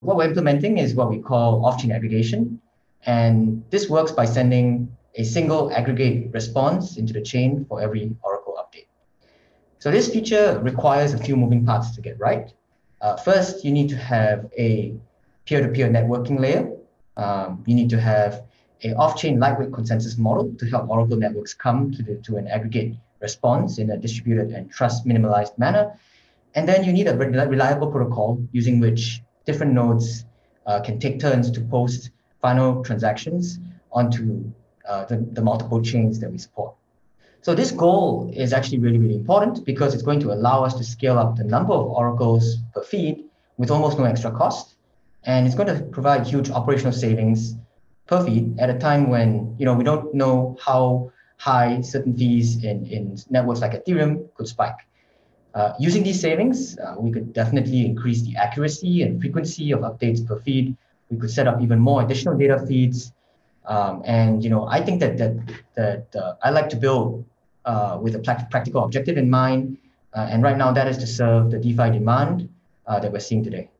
What we're implementing is what we call off-chain aggregation. And this works by sending a single aggregate response into the chain for every Oracle update. So this feature requires a few moving parts to get right. First, you need to have a peer-to-peer networking layer. You need to have an off-chain lightweight consensus model to help Oracle networks come to an aggregate response in a distributed and trust-minimalized manner. And then you need a reliable protocol using which different nodes can take turns to post final transactions onto the multiple chains that we support. So this goal is actually really, really important because it's going to allow us to scale up the number of oracles per feed with almost no extra cost. And it's going to provide huge operational savings per feed at a time when we don't know how high certain fees in networks like Ethereum could spike. Using these savings, we could definitely increase the accuracy and frequency of updates per feed. We could set up even more additional data feeds. And I think that I like to build with a practical objective in mind. And right now, that is to serve the DeFi demand that we're seeing today.